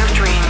your dreams.